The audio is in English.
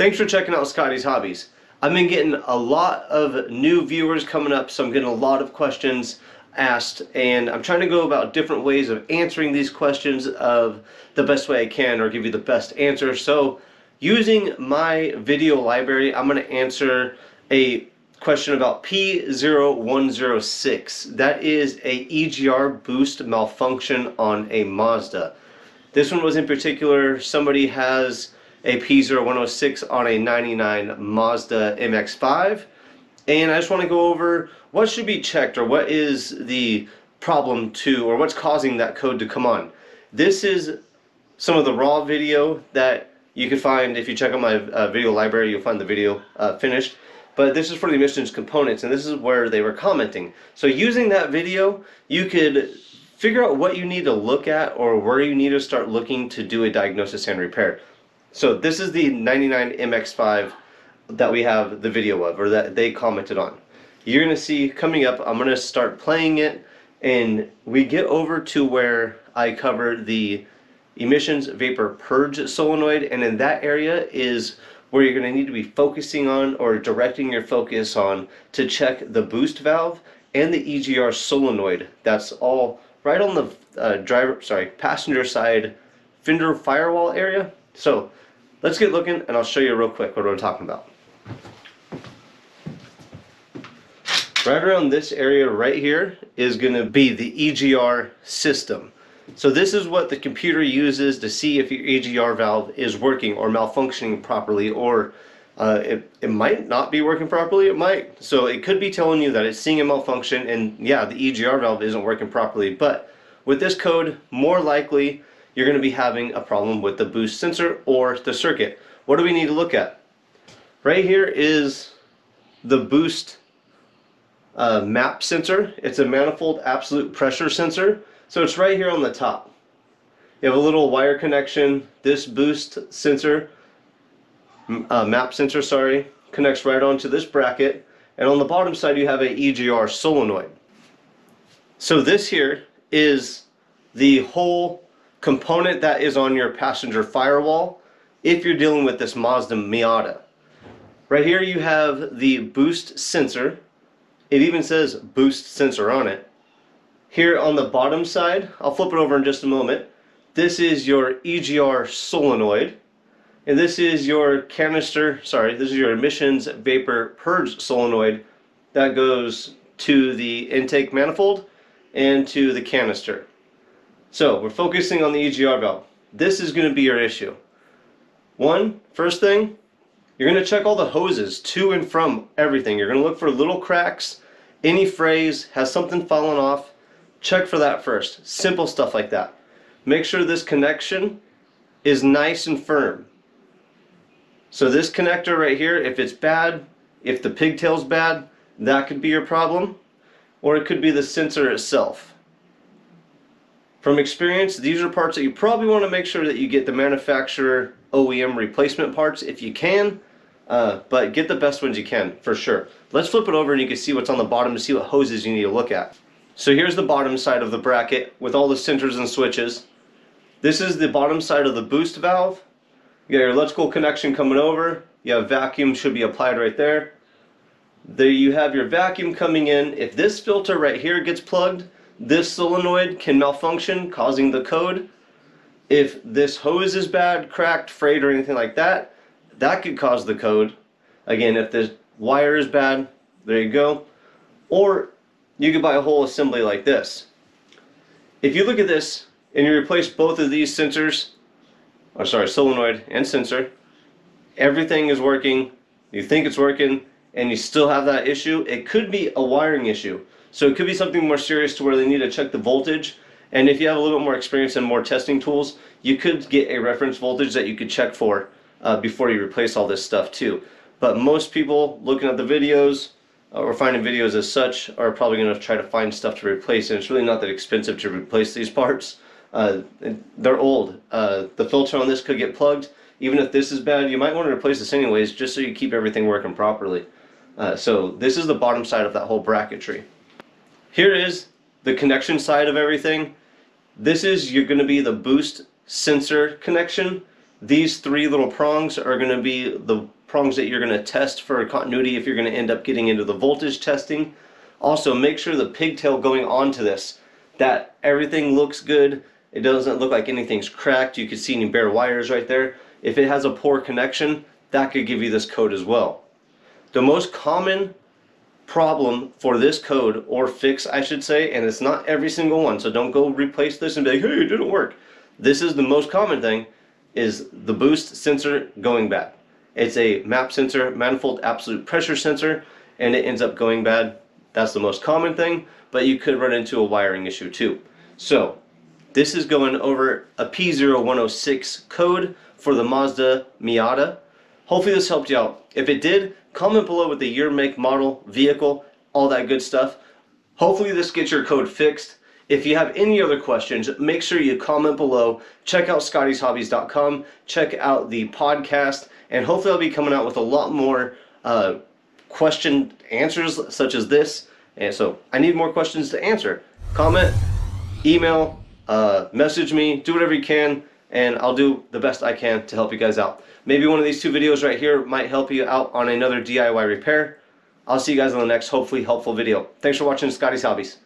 Thanks for checking out Scotty's Hobbies. I've been getting a lot of new viewers coming up, so I'm getting a lot of questions asked, and I'm trying to go about different ways of answering these questions of the best way I can, or give you the best answer. So using my video library, I'm going to answer a question about P0106. That is a EGR boost malfunction on a Mazda. This one was in particular, somebody has a P0106 on a 99 Mazda MX-5, and I just want to go over what should be checked, or what is the problem to, or what's causing that code to come on. This is some of the raw video that you can find. If you check out my video library, you'll find the video finished, but this is for the emissions components, and this is where they were commenting. So using that video, you could figure out what you need to look at, or where you need to start looking to do a diagnosis and repair. So this is the 99 MX-5 that we have the video of, or that they commented on. You're going to see coming up, I'm going to start playing it, and we get over to where I cover the emissions vapor purge solenoid, and in that area is where you're going to need to be focusing on, or directing your focus on, to check the boost valve and the EGR solenoid. That's all right on the passenger side fender firewall area. So let's get looking, and I'll show you real quick what we're talking about. Right around this area right here is going to be the EGR system. So this is what the computer uses to see if your EGR valve is working or malfunctioning properly, or it might not be working properly, it might. So it could be telling you that it's seeing a malfunction, and yeah, the EGR valve isn't working properly, but with this code, more likely, you're going to be having a problem with the boost sensor or the circuit. What do we need to look at? Right here is the boost MAP sensor. It's a manifold absolute pressure sensor. So it's right here on the top. You have a little wire connection. This boost sensor, MAP sensor, sorry, connects right onto this bracket. And on the bottom side, you have an EGR solenoid. So this here is the whole component that is on your passenger firewall if you're dealing with this Mazda Miata. Right here you have the boost sensor. It even says boost sensor on it. Here on the bottom side, I'll flip it over in just a moment, this is your EGR solenoid, and this is your this is your emissions vapor purge solenoid that goes to the intake manifold and to the canister. So we're focusing on the EGR valve. This is going to be your issue. First thing, you're going to check all the hoses to and from everything. You're going to look for little cracks, any frays, has something fallen off. Check for that first. Simple stuff like that. Make sure this connection is nice and firm. So this connector right here, if it's bad, if the pigtail's bad, that could be your problem, or it could be the sensor itself. From experience, these are parts that you probably want to make sure that you get the manufacturer OEM replacement parts if you can, but get the best ones you can for sure. Let's flip it over and you can see what's on the bottom to see what hoses you need to look at. So here's the bottom side of the bracket with all the sensors and switches. This is the bottom side of the boost valve. You got your electrical connection coming over. You have vacuum should be applied right there. There you have your vacuum coming in. If this filter right here gets plugged, this solenoid can malfunction, causing the code. If this hose is bad, cracked, frayed, or anything like that, that could cause the code. Again, if this wire is bad, there you go. Or you could buy a whole assembly like this. If you look at this and you replace both of these sensors, or sorry, solenoid and sensor, everything is working, you think it's working, and you still have that issue, it could be a wiring issue. So it could be something more serious to where they need to check the voltage, and if you have a little bit more experience and more testing tools, you could get a reference voltage that you could check for before you replace all this stuff too. But most people looking at the videos or finding videos as such are probably going to try to find stuff to replace, and it's really not that expensive to replace these parts. They're old. The filter on this could get plugged. Even if this is bad, you might want to replace this anyways, just so you keep everything working properly. So this is the bottom side of that whole bracketry. Here is the connection side of everything. This is going to be the boost sensor connection These three little prongs are going to be the prongs that you're going to test for continuity if you're going to end up getting into the voltage testing. Also, make sure the pigtail going onto this, that everything looks good. It doesn't look like anything's cracked. You can see any bare wires right there. If it has a poor connection, that could give you this code as well. The most common problem for this code, or fix I should say, and it's not every single one, so don't go replace this and be like, hey, it didn't work. This is the most common thing, is the boost sensor going bad. It's a MAP sensor, manifold absolute pressure sensor, and it ends up going bad. That's the most common thing, but you could run into a wiring issue too. So this is going over a P0106 code for the Mazda Miata. Hopefully this helped you out. If it did, comment below with the year, make, model, vehicle, all that good stuff. Hopefully this gets your code fixed. If you have any other questions, make sure you comment below. Check out ScottiesHobbies.com. Check out the podcast. And hopefully I'll be coming out with a lot more question answers such as this. And so I need more questions to answer. Comment, email, message me, do whatever you can. And I'll do the best I can to help you guys out. Maybe one of these two videos right here might help you out on another DIY repair. I'll see you guys on the next hopefully helpful video. Thanks for watching Scotty's Hobbies.